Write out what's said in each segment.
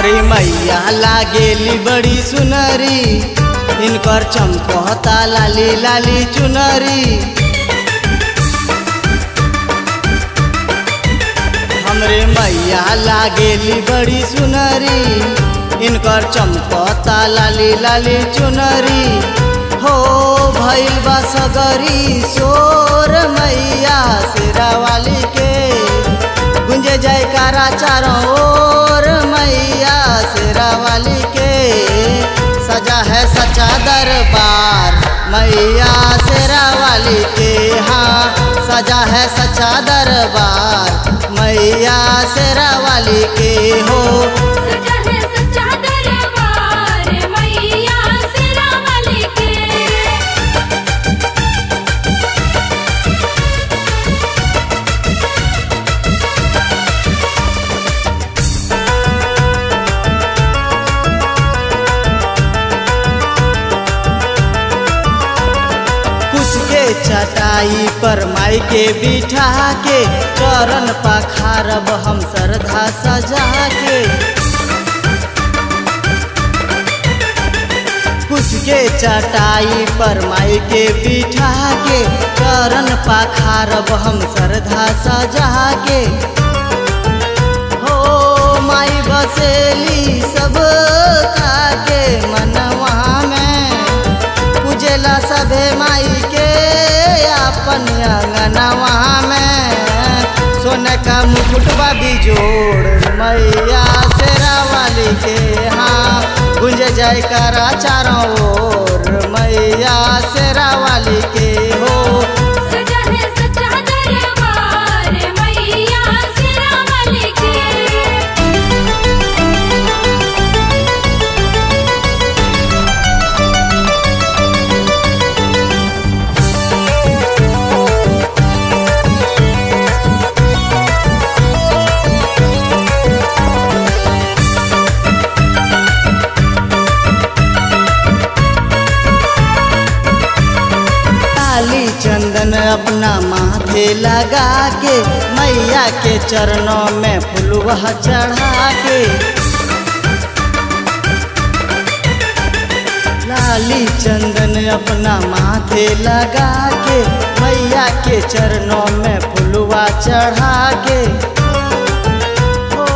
हमरे मैया लागेली बड़ी सुनरी, इनकर चमकता लाली लाली चुनरी। हमरे मैया लागेली बड़ी सुनरी, इनकर चमकता लाली लाली चुनरी। हो भइल बा सगरी शोर मैया शेरावाली के, गुंजे जयकारा चारों ओर मैया शेरावाली के। सजा है सच्चा दरबार मैया शेरावाली के, हाँ सजा है सच्चा दरबार मैया शेरावाली के। हो चटाई पर माई के बिठा के, चरण पखारब हम श्रद्धा सजा के। कुछ के चटाई पर माई के बिठा के, चरण पखारब हम श्रद्धा सजा के। हो माई बसेली सब खाके मनवा में, पूजेला सभे माई के अपन अंगनवा में। सोने का मुकुटवा बिजोड़ मैया शेरावाली के, हाँ गुंज जयकारा चारों ओर मैया शेरावाली के। हो सजा है सच्चा दरबार मैया शेरावाली के। चंदन अपना माथे लगा के, मैया के चरणों में फुलवा चढ़ा के। लाली चंदन अपना माथे लगा के, मैया के चरणों में फुलवा चढ़ा के। ओ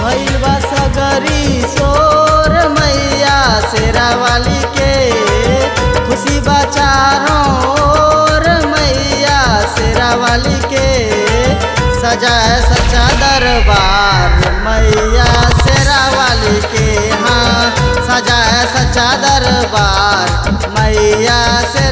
भइलवा सगरी शोर मैया शेरावाली के, खुशी बा चारों शेरावाली के। सजा है सच्चा दरबार मैया शेरावाली के, हाँ सजा है सच्चा दरबार मैया।